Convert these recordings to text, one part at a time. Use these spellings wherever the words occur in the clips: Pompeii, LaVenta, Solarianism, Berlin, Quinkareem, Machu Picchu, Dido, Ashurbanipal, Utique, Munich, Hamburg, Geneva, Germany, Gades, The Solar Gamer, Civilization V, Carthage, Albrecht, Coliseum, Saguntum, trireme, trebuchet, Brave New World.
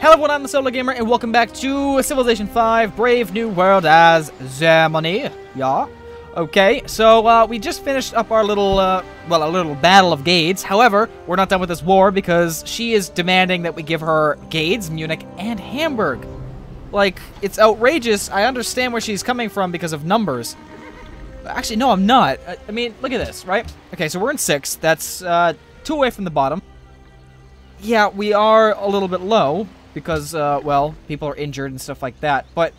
Hello everyone, I'm the Solar Gamer, and welcome back to Civilization V, Brave New World as Germany. Yeah. Okay, so we just finished up our little, well, a little battle of Gades. However, we're not done with this war because she is demanding that we give her Gades, Munich, and Hamburg. Like, it's outrageous. I understand where she's coming from because of numbers. Actually, no, I'm not. I mean, look at this, right? Okay, so we're in 6th. That's 2 away from the bottom. Yeah, we are a little bit low. Because, well, people are injured and stuff like that. But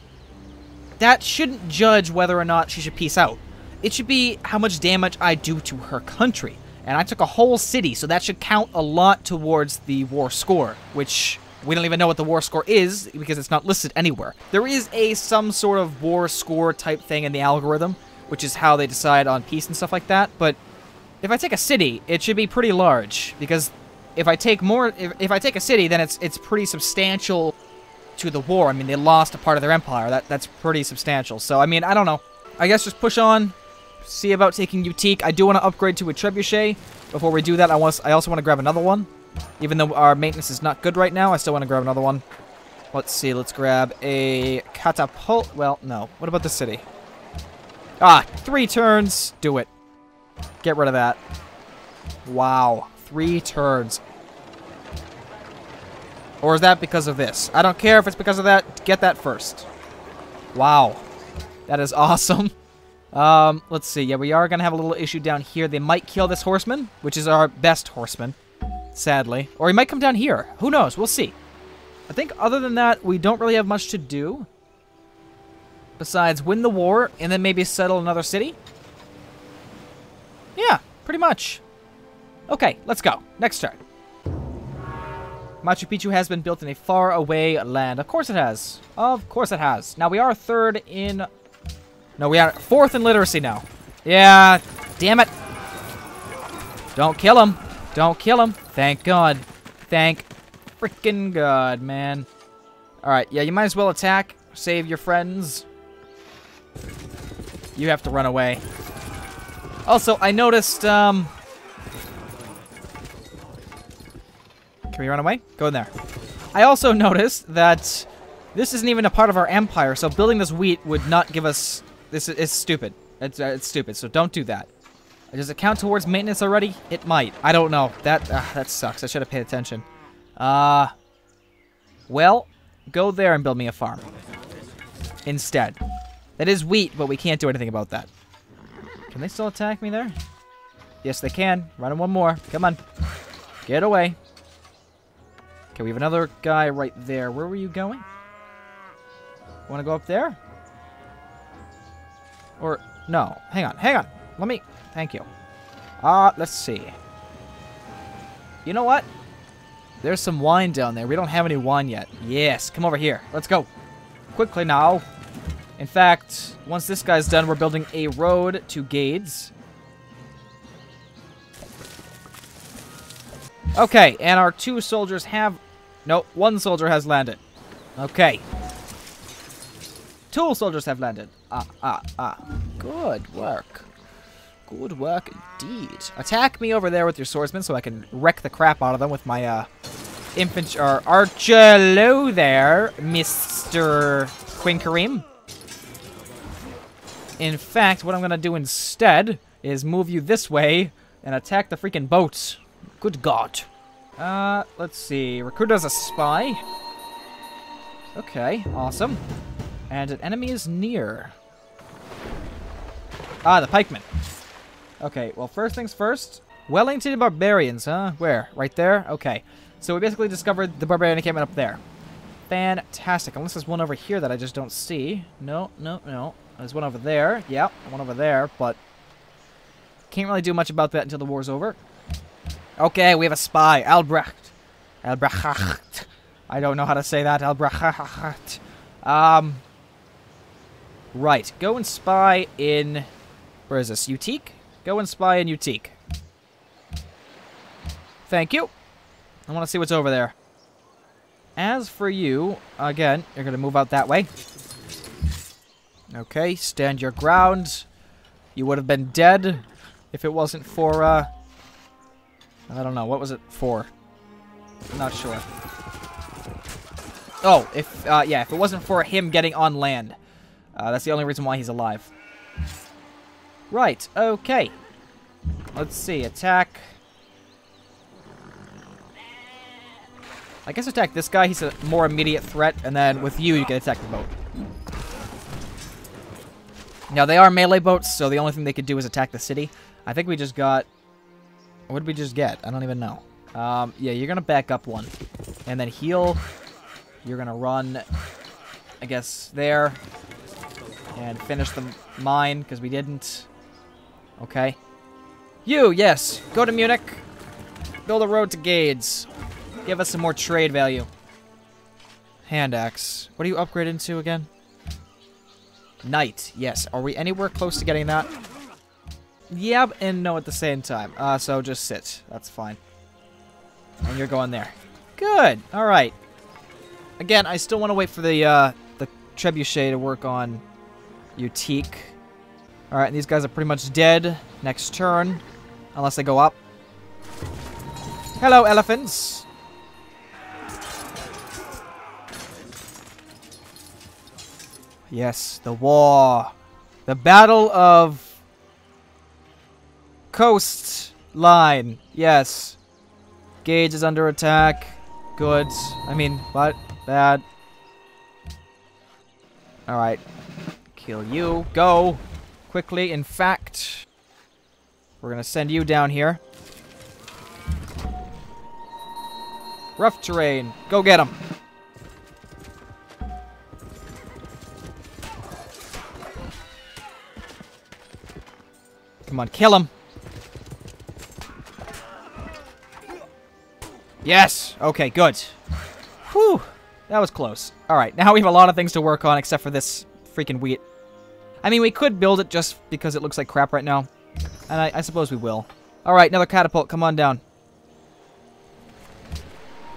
that shouldn't judge whether or not she should peace out. It should be how much damage I do to her country. And I took a whole city, so that should count a lot towards the war score. Which, we don't even know what the war score is, because it's not listed anywhere. There is some sort of war score type thing in the algorithm, which is how they decide on peace and stuff like that. But if I take a city, it should be pretty large, because if I take if I take a city, then it's pretty substantial to the war. I mean, they lost a part of their empire. That's pretty substantial. So, I mean, I don't know. I guess just push on, see about taking Utique. I do want to upgrade to a trebuchet. Before we do that, I also want to grab another one. Even though our maintenance is not good right now, I still want to grab another one. Let's see. Let's grab a catapult. Well, no. What about the city? Ah, 3 turns. Do it. Get rid of that. Wow. 3 turns. Or is that because of this? I don't care if it's because of that. Get that first. Wow. That is awesome. Let's see. Yeah, we are going to have a little issue down here. They might kill this horseman, which is our best horseman, sadly. Or he might come down here. Who knows? We'll see. I think other than that, we don't really have much to do besides win the war and then maybe settle another city. Yeah, pretty much. Okay, let's go. Next turn. Machu Picchu has been built in a faraway land. Of course it has. Of course it has. Now we are 3rd in... No, we are 4th in literacy now. Yeah, damn it. Don't kill him. Don't kill him. Thank God. Thank freaking God, man. Alright, yeah, you might as well attack. Save your friends. You have to run away. Also, I noticed, Can we run away? Go in there. I also noticed that this isn't even a part of our empire, so building this wheat would not give us... This is stupid. It's stupid, so don't do that. Does it count towards maintenance already? It might. I don't know. That sucks. I should have paid attention. Well, go there and build me a farm. Instead. That is wheat, but we can't do anything about that. Can they still attack me there? Yes, they can. Run in one more. Come on. Get away. Okay, we have another guy right there. Where were you going? Want to go up there? Or, no. Hang on, hang on. Let me... Thank you. Let's see. You know what? There's some wine down there. We don't have any wine yet. Yes, come over here. Let's go. Quickly now. In fact, once this guy's done, we're building a road to Gades. Okay, and our 2 soldiers have... No, 1 soldier has landed. Okay. 2 soldiers have landed. Good work. Good work indeed. Attack me over there with your swordsmen so I can wreck the crap out of them with my, infantry... or archer. Hello there, Mr. Quinkareem. In fact, what I'm gonna do instead is move you this way and attack the freaking boats. Good God. Let's see. Recruit as a spy. Okay, awesome. And an enemy is near. Ah, the pikemen. Okay, well, first things first. Wellington barbarians, huh? Where? Right there? Okay. So we basically discovered the barbarian encampment up there. Fantastic. Unless there's one over here that I just don't see. No, no, no. There's one over there. Yeah, one over there, but... Can't really do much about that until the war's over. Okay, we have a spy, Albrecht. Albrecht. I don't know how to say that, Albrecht. Right, go and spy in... Where is this, Utique? Go and spy in Utique. Thank you. I want to see what's over there. As for you, again, you're going to move out that way. Okay, stand your ground. You would have been dead if it wasn't for, I don't know. What was it for? I'm not sure. Oh, if it wasn't for him getting on land. That's the only reason why he's alive. Right, okay. Let's see, attack. I guess attack this guy, he's a more immediate threat, and then with you, you can attack the boat. Now, they are melee boats, so the only thing they could do is attack the city. I think we just got... What did we just get? I don't even know. Yeah, you're going to back up one. And then heal. You're going to run, I guess, there. And finish the mine, because we didn't. Okay. You, yes. Go to Munich. Build a road to Gades. Give us some more trade value. Hand axe. What do you upgrade into again? Knight, yes. Are we anywhere close to getting that? Yep, and no at the same time. So just sit. That's fine. And you're going there. Good. All right. Again, I still want to wait for the trebuchet to work on Utique. All right, and these guys are pretty much dead next turn, unless they go up. Hello, elephants. Yes, the war. The Battle of Coastline. Yes. Gage is under attack. Good. I mean, but bad. Alright. Kill you. Go. Quickly. In fact, we're going to send you down here. Rough terrain. Go get him. Come on, kill him. Yes. Okay, good. Whew. That was close. All right, now we have a lot of things to work on except for this freaking wheat. I mean, we could build it just because it looks like crap right now. And I suppose we will. All right, another catapult. Come on down.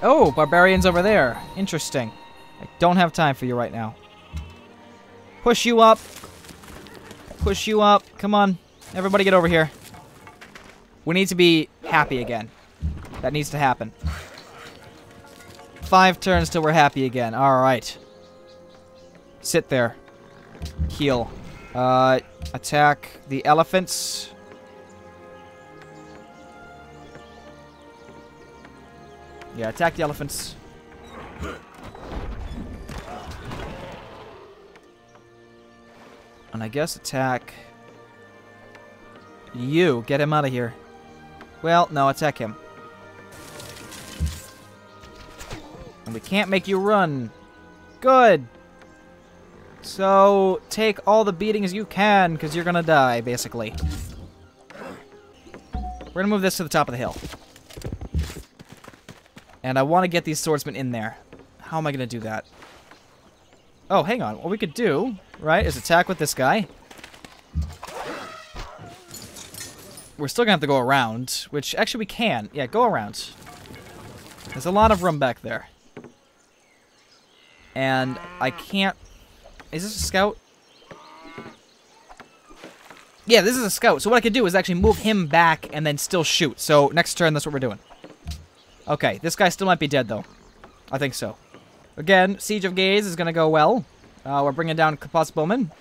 Oh, barbarians over there. Interesting. I don't have time for you right now. Push you up. Push you up. Come on. Everybody get over here. We need to be happy again. That needs to happen. 5 turns till we're happy again. All right. Sit there. Heal. Attack the elephants. Yeah, attack the elephants. And I guess attack... You, get him out of here. Well, no, attack him. And we can't make you run. Good. So, take all the beatings you can, because you're gonna die, basically. We're gonna move this to the top of the hill. And I want to get these swordsmen in there. How am I gonna do that? Oh, hang on. What we could do, right, is attack with this guy. We're still gonna have to go around, which actually we can. Yeah, go around. There's a lot of room back there. And I can't... Is this a scout? Yeah, this is a scout. So what I can do is actually move him back and then still shoot. So next turn, that's what we're doing. Okay, this guy still might be dead, though. I think so. Again, Siege of Gades is gonna go well. We're bringing down Kapos Bowman.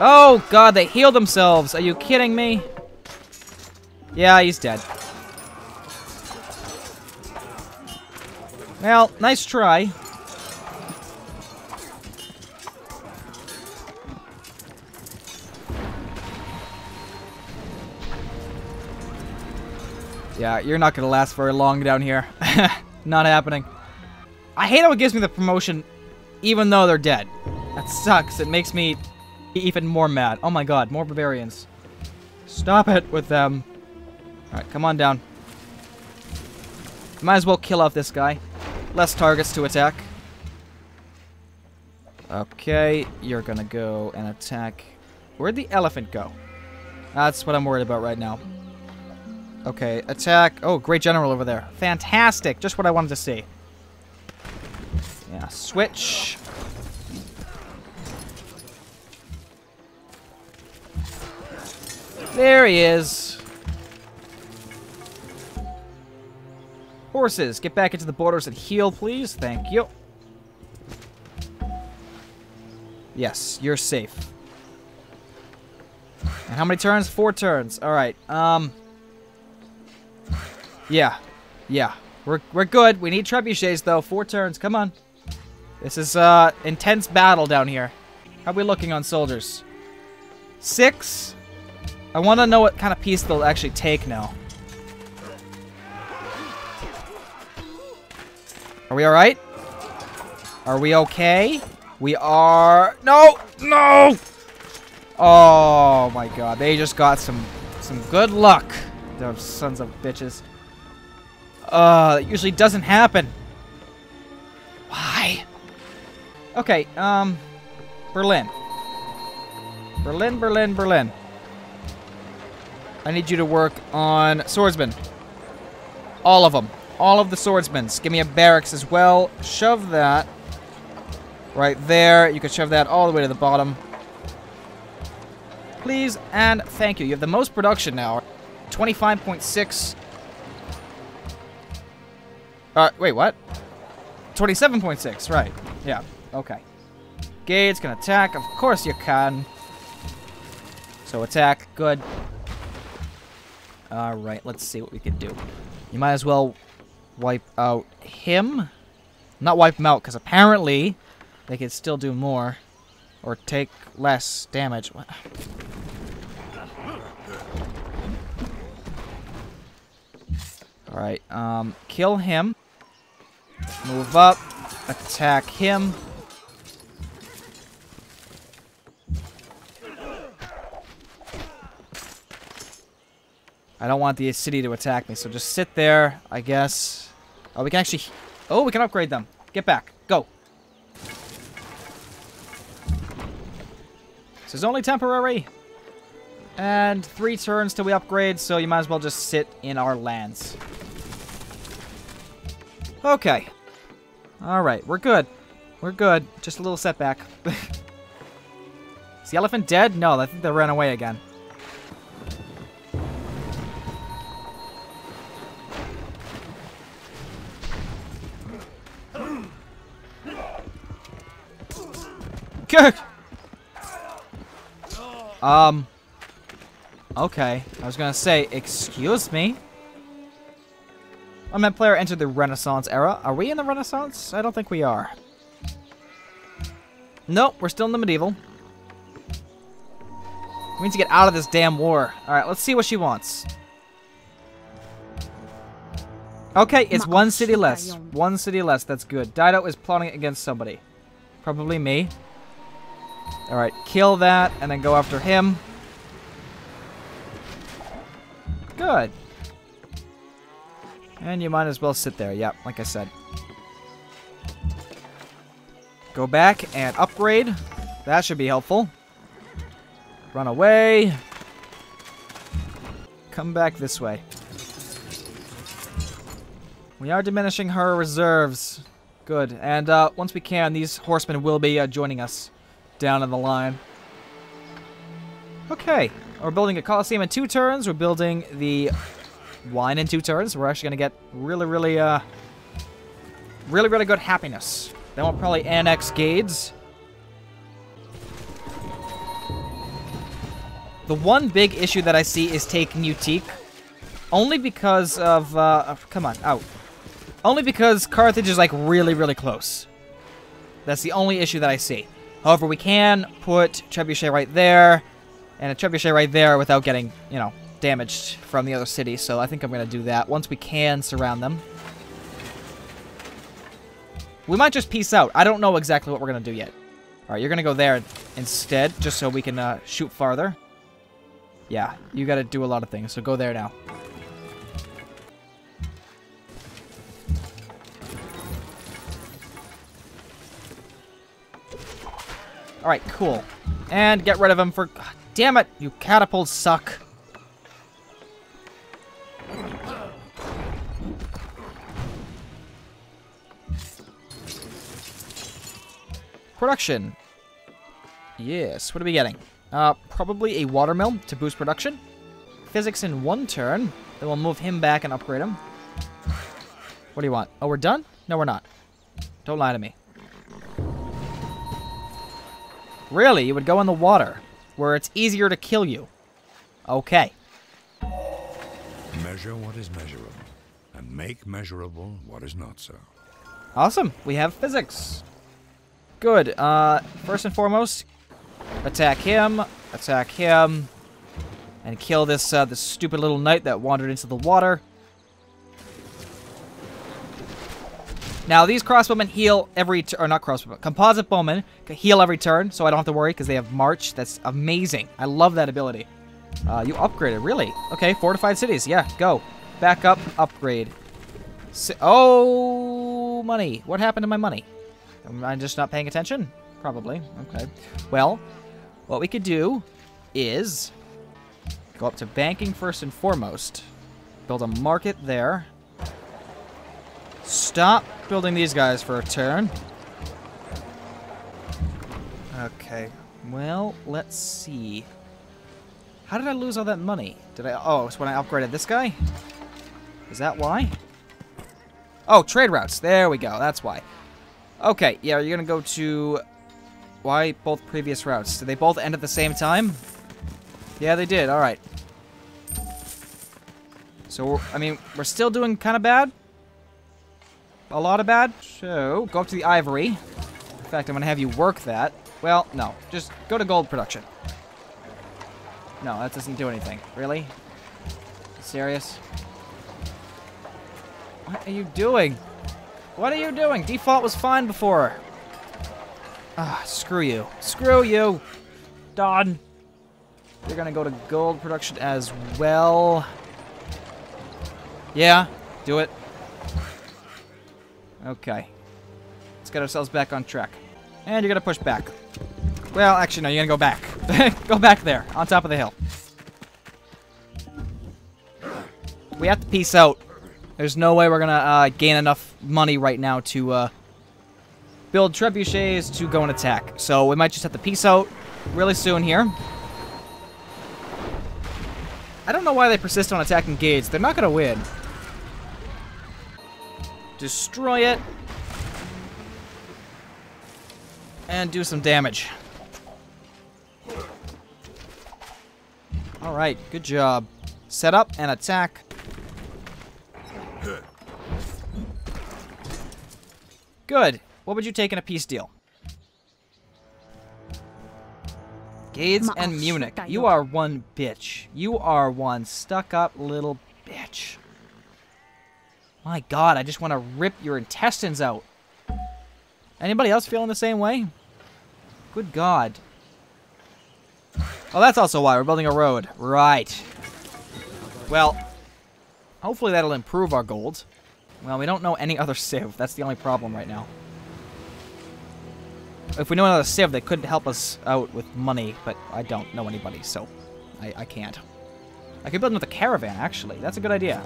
Oh, God, they healed themselves. Are you kidding me? Yeah, he's dead. Well, nice try. Yeah, you're not gonna last very long down here. Not happening. I hate how it gives me the promotion even though they're dead. That sucks. It makes me even more mad. Oh my God, more barbarians. Stop it with them. Alright, come on down. Might as well kill off this guy. Less targets to attack. Okay, you're gonna go and attack. Where'd the elephant go? That's what I'm worried about right now. Okay, attack. Oh, great general over there. Fantastic. Just what I wanted to see. Yeah, switch. There he is. Horses, get back into the borders and heal, please. Thank you. Yes, you're safe. And how many turns? 4 turns. All right. Yeah. We're good. We need trebuchets though. 4 turns. Come on. This is intense battle down here. How are we looking on soldiers? 6. I want to know what kind of piece they'll actually take now. Are we all right? Are we okay? We are. No, no. Oh my God! They just got some good luck. Those sons of bitches. It usually doesn't happen. Why? Okay. Berlin. I need you to work on swordsmen. All of them. All of the swordsmen. Give me a barracks as well. Shove that right there. You can shove that all the way to the bottom. Please and thank you. You have the most production now. 25.6. Wait, what? 27.6, right. Yeah, okay. Gades can attack. Of course you can. So attack. Good. All right, let's see what we can do. You might as well wipe out him. Not wipe him out, because apparently they can still do more. Or take less damage. What? All right, kill him. Move up. Attack him. I don't want the city to attack me, so just sit there, I guess. Oh, we can actually... Oh, we can upgrade them. Get back. Go. This is only temporary. And 3 turns till we upgrade, so you might as well just sit in our lands. Okay. All right, we're good. We're good. Just a little setback. Is the elephant dead? No, I think they ran away again. Okay. I was gonna say, excuse me. Unmet player entered the Renaissance era. Are we in the Renaissance? I don't think we are. Nope, we're still in the medieval. We need to get out of this damn war. Alright, let's see what she wants. Okay, it's 1 city less. 1 city less, that's good. Dido is plotting against somebody. Probably me. Alright, kill that, and then go after him. Good. And you might as well sit there, yeah, like I said. Go back and upgrade. That should be helpful. Run away. Come back this way. We are diminishing her reserves. Good, and once we can, these horsemen will be joining us. Down in the line. Okay, we're building a Coliseum in 2 turns. We're building the wine in 2 turns. We're actually gonna get really good happiness. Then we'll probably annex Gades. The one big issue that I see is taking Utique, only because of come on out. Only because Carthage is like really close. That's the only issue that I see. However, we can put trebuchet right there, and a trebuchet right there without getting, you know, damaged from the other city. So I think I'm going to do that once we can surround them. We might just peace out. I don't know exactly what we're going to do yet. All right, you're going to go there instead, just so we can shoot farther. Yeah, you got to do a lot of things, so go there now. Alright, cool. And get rid of him for... God damn it, you catapults suck. Production. Yes, what are we getting? Probably a watermill to boost production. Physics in 1 turn. Then we'll move him back and upgrade him. What do you want? Oh, we're done? No, we're not. Don't lie to me. Really? You would go in the water, where it's easier to kill you. Okay. Measure what is measurable, and make measurable what is not so. Awesome. We have physics. Good. First and foremost, attack him, and kill this this stupid little knight that wandered into the water. Now, these crossbowmen heal every turn, or not crossbowmen, composite bowmen heal every turn, so I don't have to worry because they have march. That's amazing. I love that ability. You upgraded, really? Okay, fortified cities. Yeah, go. Back up, upgrade. Oh, money. What happened to my money? Am I just not paying attention? Probably. Okay. Well, what we could do is go up to banking first and foremost. Build a market there. Stop building these guys for a turn. Okay. Well, let's see. How did I lose all that money? Did I... Oh, it's when I upgraded this guy? Is that why? Oh, trade routes. There we go. That's why. Okay. Yeah, you're going to go to... Why both previous routes? Did they both end at the same time? Yeah, they did. All right. So, I mean, we're still doing kind of bad. A lot of bad. So, go up to the ivory. In fact, I'm going to have you work that. Well, no. Just go to gold production. No, that doesn't do anything. Really? Serious? What are you doing? What are you doing? Default was fine before. Ah, screw you. Screw you. Don. You're going to go to gold production as well. Yeah, do it. Okay. Let's get ourselves back on track. And you're going to push back. Well, actually, no, you're going to go back. Go back there, on top of the hill. We have to peace out. There's no way we're going to gain enough money right now to build trebuchets to go and attack. So we might just have to peace out really soon here. I don't know why they persist on attacking Gades. They're not going to win. Destroy it. And do some damage. Alright, good job. Set up and attack. Good. What would you take in a peace deal? Gades and Munich. You are one bitch. You are one stuck-up little bitch. My god, I just want to rip your intestines out. Anybody else feeling the same way? Good god. Oh, that's also why we're building a road. Right. Well, hopefully that'll improve our gold. Well, we don't know any other civ. That's the only problem right now. If we know another civ, they couldn't help us out with money, but I don't know anybody, so I can't. I could build another caravan, actually. That's a good idea.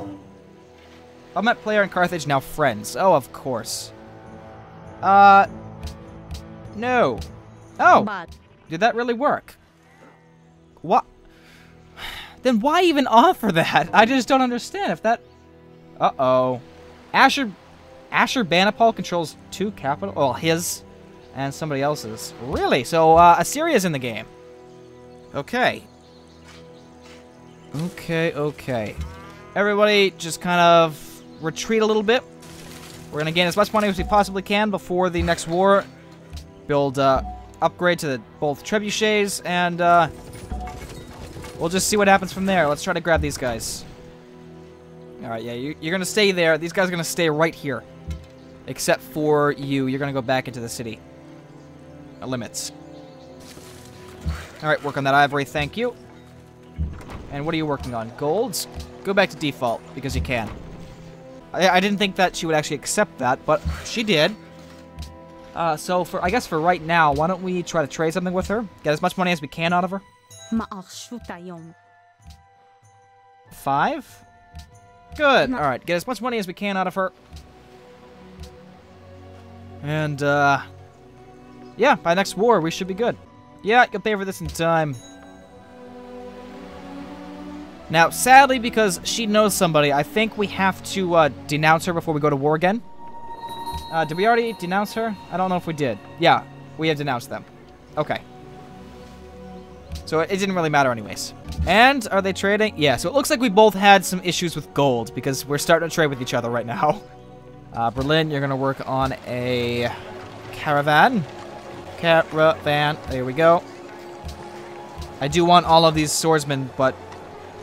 I met player in Carthage, now friends. Oh, of course. No. Oh, did that really work? What? Then why even offer that? I just don't understand if that... Uh-oh. Ashurbanipal controls two capital... Well, his and somebody else's. Really? So, Assyria's in the game. Okay. Okay, okay. Everybody just kind of retreat a little bit. We're going to gain as much money as we possibly can before the next war. Build, upgrade to both trebuchets, and, we'll just see what happens from there. Let's try to grab these guys. Alright, yeah, you're going to stay there. These guys are going to stay right here. Except for you. You're going to go back into the city. Limits. Alright, work on that ivory. Thank you. And what are you working on? Golds? Go back to default, because you can. I didn't think that she would actually accept that, but she did. So, I guess for right now, why don't we try to trade something with her? Get as much money as we can out of her. 5? Good. Alright, get as much money as we can out of her. And, yeah, by next war, we should be good. Yeah, you'll pay for this in time. Now, sadly, because she knows somebody, I think we have to denounce her before we go to war again. Did we already denounce her? I don't know if we did. Yeah, we had denounced them. Okay. So it didn't really matter anyways. And are they trading? Yeah, so it looks like we both had some issues with gold because we're starting to trade with each other right now. Berlin, you're going to work on a caravan. Caravan. There we go. I do want all of these swordsmen, but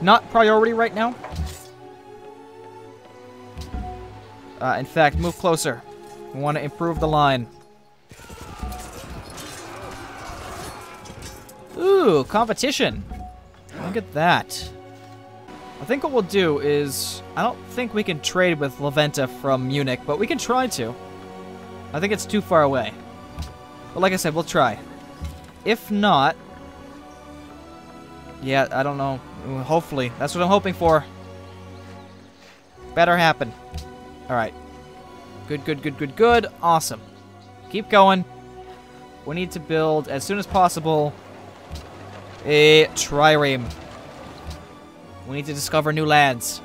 not priority right now. In fact, move closer. We want to improve the line. Ooh, competition. Look at that. I think what we'll do is... I don't think we can trade with LaVenta from Munich, but we can try to. I think it's too far away. But like I said, we'll try. If not... Yeah, I don't know. Hopefully. That's what I'm hoping for. Better happen. Alright. Good, good, good, good, good. Awesome. Keep going. We need to build, as soon as possible, a trireme. We need to discover new lands.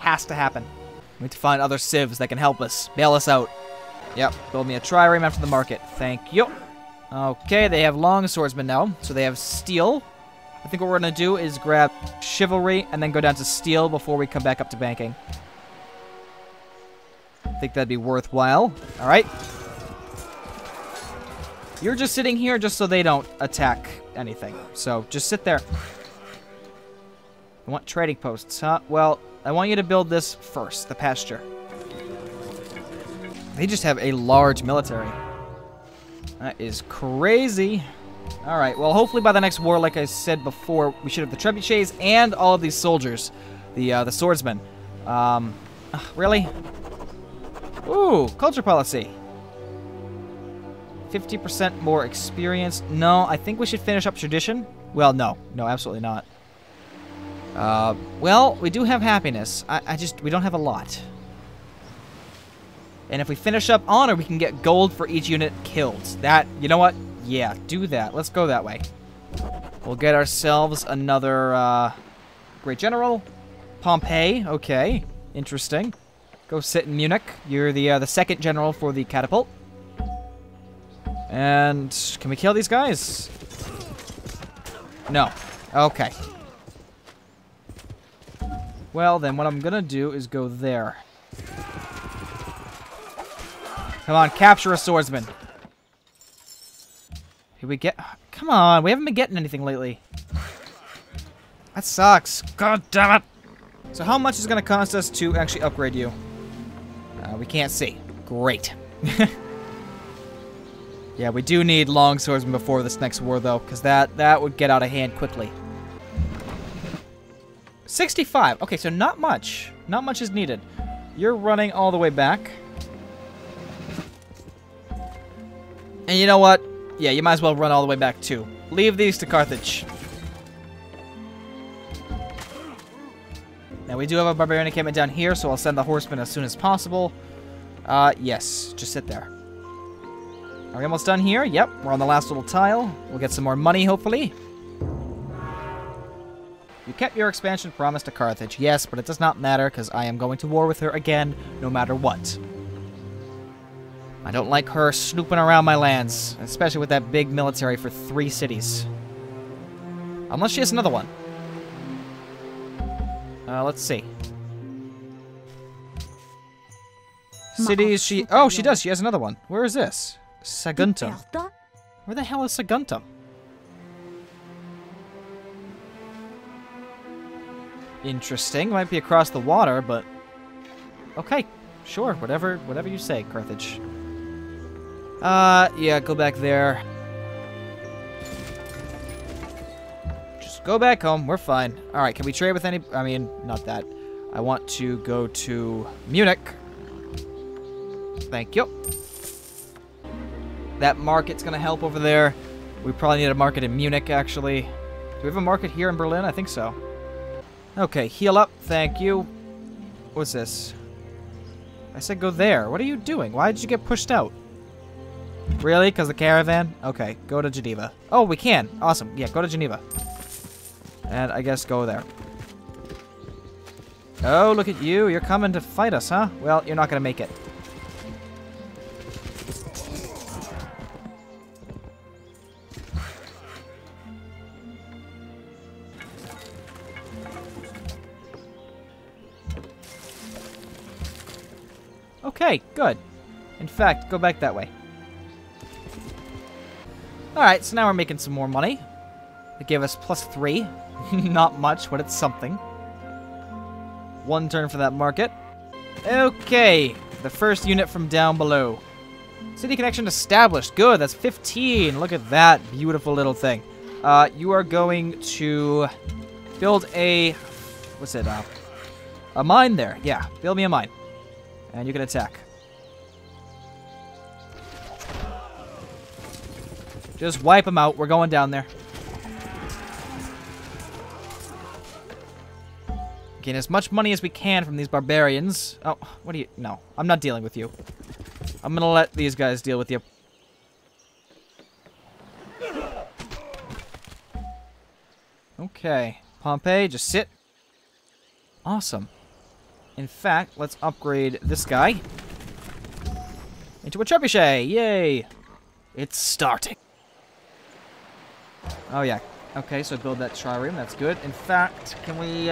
Has to happen. We need to find other civs that can help us. Bail us out. Yep. Build me a trireme after the market. Thank you. Okay, they have long swordsmen now. So they have steel. I think what we're going to do is grab chivalry and then go down to steel before we come back up to banking. I think that'd be worthwhile. Alright. You're just sitting here just so they don't attack anything. So just sit there. I want trading posts, huh? Well, I want you to build this first, the pasture. They just have a large military. That is crazy. Alright, well, hopefully by the next war, like I said before, we should have the trebuchets and all of these soldiers. The swordsmen. Really? Ooh, culture policy. 50% more experience. No, I think we should finish up tradition. Well, no. No, absolutely not. Well, we do have happiness. We don't have a lot. And if we finish up honor, we can get gold for each unit killed. That, you know what? Yeah, do that. Let's go that way. We'll get ourselves another, great general. Pompeii. Okay. Interesting. Go sit in Munich. You're the second general for the catapult. And can we kill these guys? No. Okay. Well, then what I'm going to do is go there. Come on, capture a swordsman. Here we get... Come on, we haven't been getting anything lately. That sucks. God damn it. So how much is it going to cost us to actually upgrade you? We can't see. Great. Yeah, we do need longswordsmen before this next war, though, because that would get out of hand quickly. 65. Okay, so not much. Not much is needed. You're running all the way back. And you know what? Yeah, you might as well run all the way back, too. Leave these to Carthage. Now, we do have a barbarian encampment down here, so I'll send the horsemen as soon as possible. Yes, just sit there. Are we almost done here? Yep, we're on the last little tile. We'll get some more money, hopefully. You kept your expansion promise to Carthage. Yes, but it does not matter, because I am going to war with her again, no matter what. I don't like her snooping around my lands, especially with that big military for 3 cities. Unless she has another one. Let's see. Cities she... Oh, she does. She has another one. Where is this? Saguntum. Where the hell is Saguntum? Interesting. Might be across the water, but... Okay. Sure. Whatever you say, Carthage. Yeah, go back there. Just go back home. We're fine. Alright, can we trade with any... I mean, not that. I want to go to Munich. Thank you. That market's going to help over there. We probably need a market in Munich, actually. Do we have a market here in Berlin? I think so. Okay, heal up. Thank you. What's this? I said go there. What are you doing? Why did you get pushed out? Really? Because the caravan? Okay, go to Geneva. Oh, we can. Awesome. Yeah, go to Geneva. And I guess go there. Oh, look at you. You're coming to fight us, huh? Well, you're not going to make it. Okay, good. In fact, go back that way. Alright, so now we're making some more money. It gave us +3. Not much, but it's something. One turn for that market. Okay, the first unit from down below. City connection established. Good, that's 15. Look at that beautiful little thing. You are going to build a... what's it? A mine there. Yeah, build me a mine. And you can attack. Just wipe them out. We're going down there. Gain as much money as we can from these barbarians. Oh, what do you... no, I'm not dealing with you. I'm gonna let these guys deal with you. Okay. Pompeii, just sit. Awesome. In fact, let's upgrade this guy into a trebuchet. Yay! It's starting. Oh, yeah. Okay, so build that trireme. That's good. In fact, can we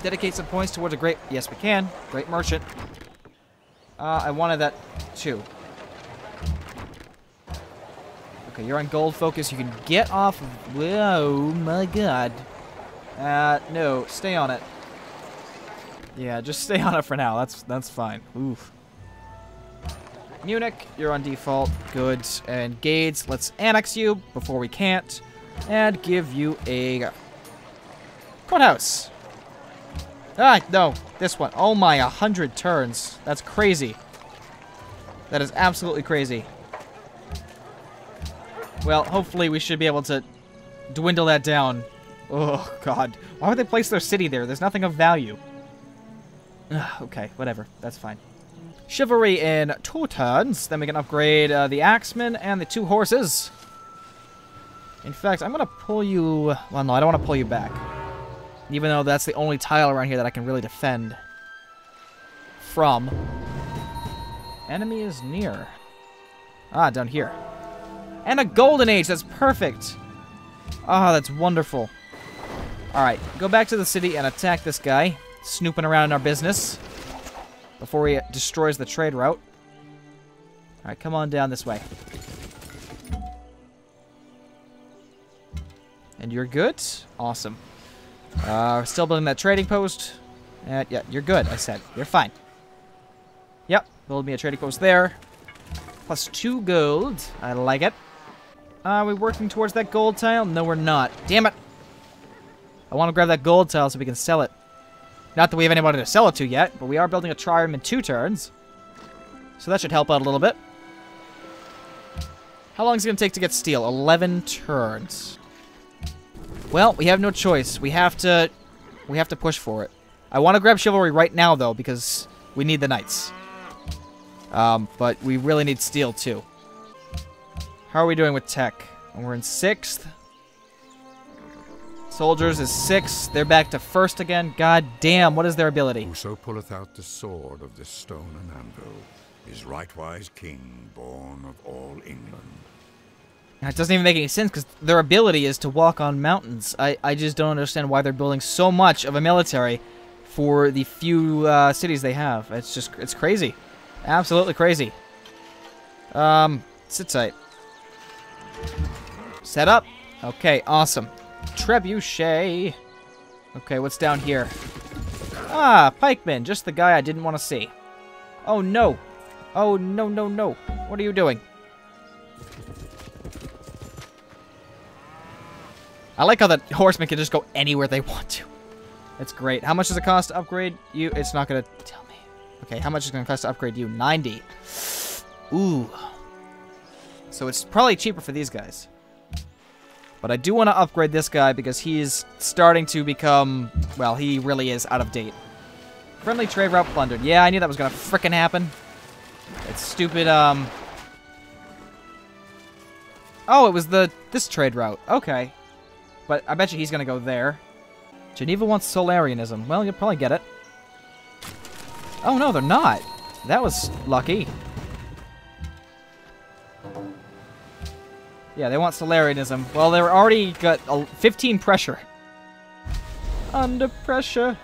dedicate some points towards a great... yes, we can. Great merchant. I wanted that too. Okay, you're on gold focus. You can get off of... whoa, my god. No, stay on it. Yeah, just stay on it for now. That's fine. Oof. Munich, you're on default. Good. And Gades, let's annex you before we can't. And give you a... courthouse. Ah, no. This one. Oh my, 100 turns. That's crazy. That is absolutely crazy. Well, hopefully we should be able to dwindle that down. Oh, God. Why would they place their city there? There's nothing of value. Okay, whatever. That's fine. Chivalry in 2 turns. Then we can upgrade the axemen and the 2 horses. In fact, I'm going to pull you... well, no, I don't want to pull you back. Even though that's the only tile around here that I can really defend from. Enemy is near. Ah, down here. And a golden age. That's perfect. Ah, that's wonderful. Alright, go back to the city and attack this guy. Snooping around in our business. Before he destroys the trade route. Alright, come on down this way. And you're good? Awesome. Still building that trading post. Yeah, you're good, I said. You're fine. Yep, build me a trading post there. +2 gold. I like it. Are we working towards that gold tile? No, we're not. Damn it. I want to grab that gold tile so we can sell it. Not that we have anybody to sell it to yet, but we are building a trireme in 2 turns. So that should help out a little bit. How long is it going to take to get steel? 11 turns. Well, we have no choice. We have to push for it. I want to grab chivalry right now, though, because we need the knights. But we really need steel, too. How are we doing with tech? We're in 6th. Soldiers is 6th. They're back to 1st again. God damn, what is their ability? Whoso pulleth out the sword of this stone and anvil is rightwise king born of all England. Now, it doesn't even make any sense because their ability is to walk on mountains. I just don't understand why they're building so much of a military for the few cities they have. It's just, it's crazy. Absolutely crazy. Sit tight. Set up. Okay, awesome. Trebuchet. Okay, what's down here? Ah, pikeman. Just the guy I didn't want to see. Oh, no. Oh, no, no, no. What are you doing? I like how the horsemen can just go anywhere they want to. That's great. How much does it cost to upgrade you? It's not going to tell me. Okay, how much is it going to cost to upgrade you? 90. Ooh. So it's probably cheaper for these guys. But I do want to upgrade this guy because he's starting to become... well, he really is out of date. Friendly trade route plundered. Yeah, I knew that was going to frickin' happen. It's stupid, oh, it was this trade route. Okay. But I bet you he's going to go there. Geneva wants Solarianism. Well, you'll probably get it. Oh, no, they're not. That was lucky. Yeah, they want Solarianism. Well, they've already got 15 pressure. Under pressure.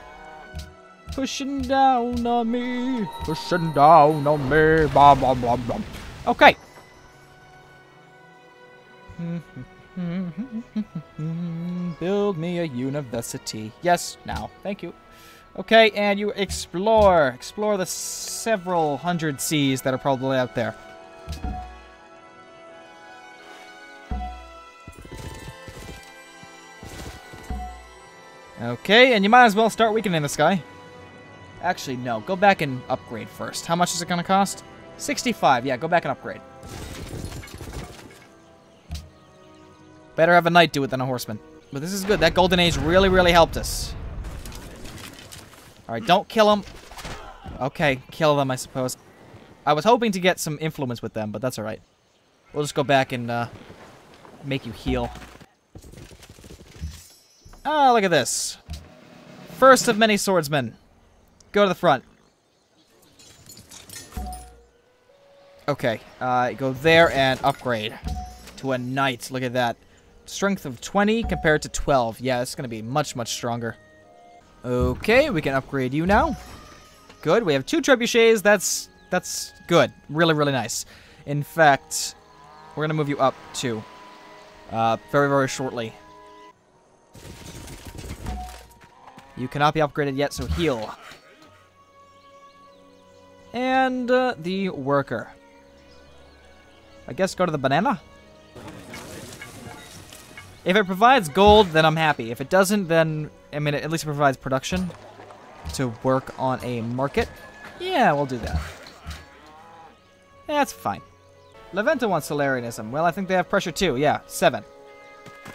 Pushing down on me. Pushing down on me. Blah, blah, blah, blah. Okay. Build me a university. Yes, now. Thank you. Okay, and you explore. Explore the several hundred seas that are probably out there. Okay, and you might as well start weakening this guy. Actually, no. Go back and upgrade first. How much is it going to cost? 65. Yeah, go back and upgrade. Better have a knight do it than a horseman. But this is good. That golden age really, really helped us. Alright, don't kill them. Okay, kill them, I suppose. I was hoping to get some influence with them, but that's alright. We'll just go back and make you heal. Ah, look at this. First of many swordsmen. Go to the front. Okay, go there and upgrade to a knight. Look at that. Strength of 20 compared to 12. Yeah, it's going to be much, much stronger. Okay, we can upgrade you now. Good, we have 2 trebuchets. That's good. Really, really nice. In fact, we're going to move you up too. Very, very shortly. You cannot be upgraded yet, so heal. And the worker. I guess go to the banana. If it provides gold, then I'm happy. If it doesn't, then, I mean, at least it provides production to work on a market. Yeah, we'll do that. That's fine. LaVenta wants Solarianism. Well, I think they have pressure too. Yeah, 7.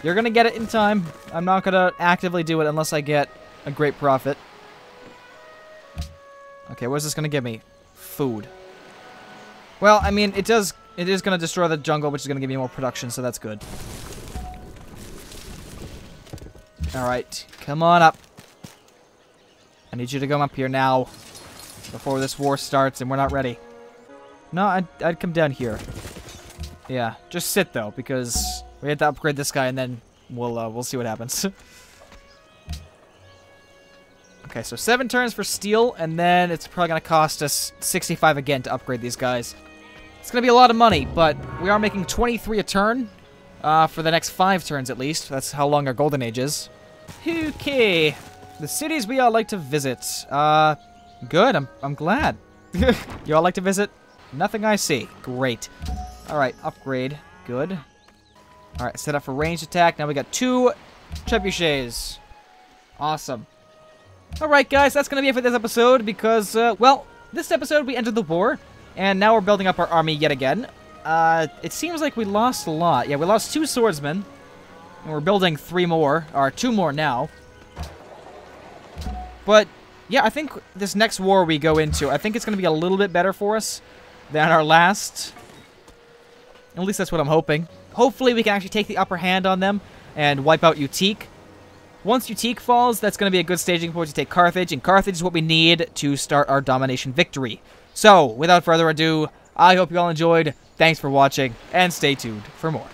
You're going to get it in time. I'm not going to actively do it unless I get a great profit. Okay, what's this going to give me? Food. Well, I mean, it is going to destroy the jungle, which is going to give me more production, so that's good. Alright, come on up. I need you to come up here now before this war starts and we're not ready. No, I'd come down here. Yeah, just sit though, because we have to upgrade this guy and then we'll see what happens. Okay, so 7 turns for steel, and then it's probably going to cost us 65 again to upgrade these guys. It's going to be a lot of money, but we are making 23 a turn for the next 5 turns at least. That's how long our golden age is. Okay. The cities we all like to visit. Good, I'm glad. You all like to visit? Nothing I see. Great. All right, upgrade. Good. All right, set up for ranged attack. Now we got 2 trebuchets. Awesome. Alright guys, that's going to be it for this episode because, well, this episode we entered the war, and now we're building up our army yet again. It seems like we lost a lot. Yeah, we lost 2 swordsmen, and we're building 3 more, or 2 more now. But, yeah, I think this next war we go into, I think it's going to be a little bit better for us than our last. At least that's what I'm hoping. Hopefully we can actually take the upper hand on them and wipe out Utique. Once Utique falls, that's going to be a good staging point to take Carthage, and Carthage is what we need to start our domination victory. So, without further ado, I hope you all enjoyed, thanks for watching, and stay tuned for more.